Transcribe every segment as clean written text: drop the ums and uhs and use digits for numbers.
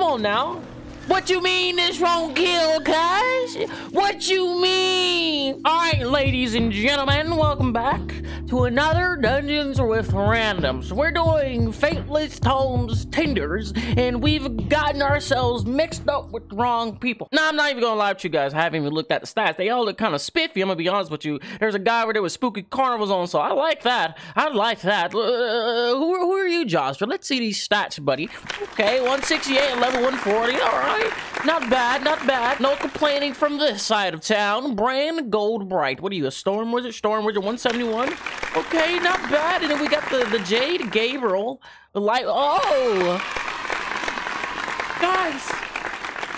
Come on now. What you mean this won't kill, cuz? What you mean? All right, ladies and gentlemen, welcome back to another Dungeons with Randoms. We're doing Faintless Tomes Tenders, and we've gotten ourselves mixed up with the wrong people. Now, I'm not even gonna lie to you guys. I haven't even looked at the stats. They all look kind of spiffy, I'm gonna be honest with you. There's a guy where there was Spooky Carnivals on, so I like that. Who are you, Joshua? Let's see these stats, buddy. Okay, 168 and level 140, all right. Not bad, not bad. No complaining from this side of town. Brand Goldbright. What are you, a Storm Wizard? Storm Wizard 171. Okay, not bad. And then we got the Jade Gabriel. The light. Oh! Guys!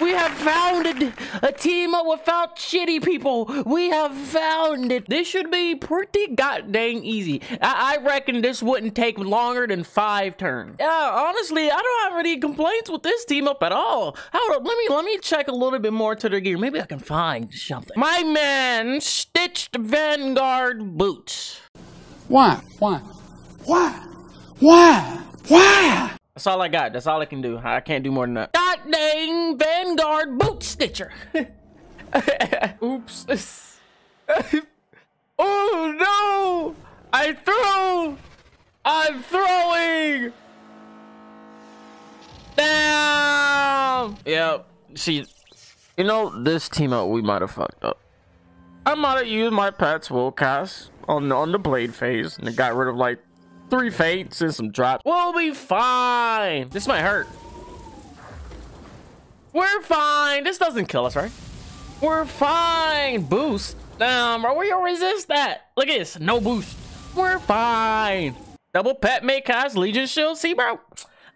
We have founded a team without shitty people. We have founded. This should be pretty goddamn easy. I reckon this wouldn't take longer than 5 turns. Honestly, I don't have any complaints with this team up at all. Hold up, let me check a little bit more to their gear. Maybe I can find something. My man stitched Vanguard boots. Why? Why? Why? Why? Why? That's all I got. That's all I can do. I can't do more than that. God dang Vanguard boot stitcher. Oops. Oh no! I threw. I'm throwing. Damn. Yeah. See, you know this team up. We might have fucked up. I might have used my Pat's will cast on the blade phase and it got rid of like 3 faints and some drops. We'll be fine. This might hurt. We're fine. This doesn't kill us, right? We're fine. Boost. Damn, bro. We'll resist that. Look at this. No boost. We're fine. Double pet may cause Legion shield. See, bro?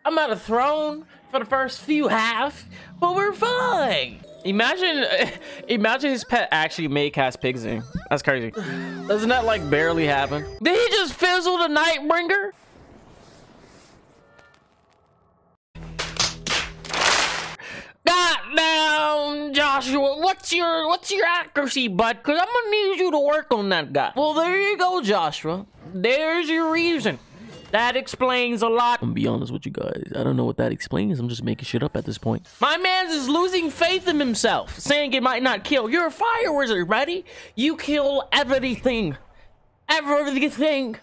I'm out of throne for the first few half, but we're fine. Imagine his pet actually made cast Pigsing. That's crazy. Doesn't that like barely happen? Did he just fizzle the Nightbringer? God damn, Joshua, what's your accuracy, bud? Cause I'm gonna need you to work on that guy. Well, there you go, Joshua. There's your reason. That explains a lot. I'm gonna be honest with you guys. I don't know what that explains. I'm just making shit up at this point. My man is losing faith in himself, saying it might not kill. You're a fire wizard, buddy. You kill everything. Everything.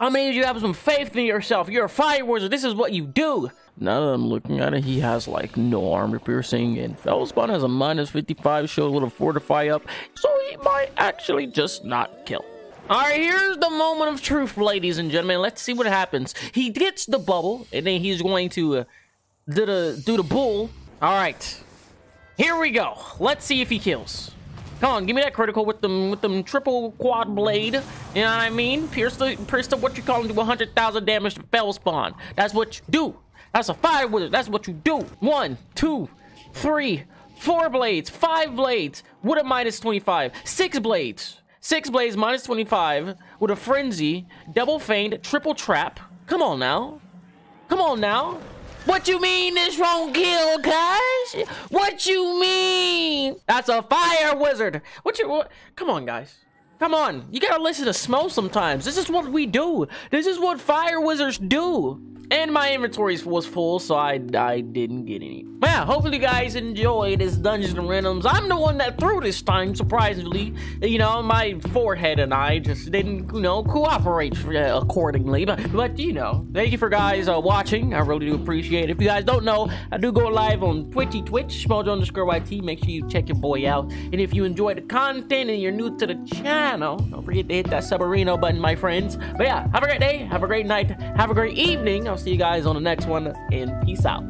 I mean, you have some faith in yourself. You're a fire wizard. This is what you do. Now that I'm looking at it, he has like no armor piercing, and Fellspawn has a minus 55, show a little fortify up. So he might actually just not kill. Alright, here's the moment of truth, ladies and gentlemen. Let's see what happens. He gets the bubble, and then he's going to do the bull. Alright. Here we go. Let's see if he kills. Come on, give me that critical with them triple quad blade. You know what I mean? Pierce the what you call do 100,000 damage to Fellspawn. That's what you do. That's a fire wizard. That's what you do. 1, 2, 3, 4 blades, 5 blades with a minus 25, 6 blades. 6 blades, minus 25, with a frenzy, double feint, triple trap. Come on now. Come on now. What you mean this won't kill, guys? What you mean? That's a fire wizard. What? Come on, guys. Come on. You gotta listen to Smo sometimes. This is what we do. This is what fire wizards do. And my inventory was full, so I didn't get any. Yeah, hopefully you guys enjoy this Dungeons & Randoms. I'm the one that threw this time, surprisingly. You know, my forehead and I just didn't, you know, cooperate accordingly. But you know, thank you for guys watching. I really do appreciate it. If you guys don't know, I do go live on Twitch, smojo_YT. Make sure you check your boy out. And if you enjoy the content and you're new to the channel, don't forget to hit that subarino button, my friends. But yeah, have a great day, have a great night, have a great evening. See you guys on the next one, and peace out.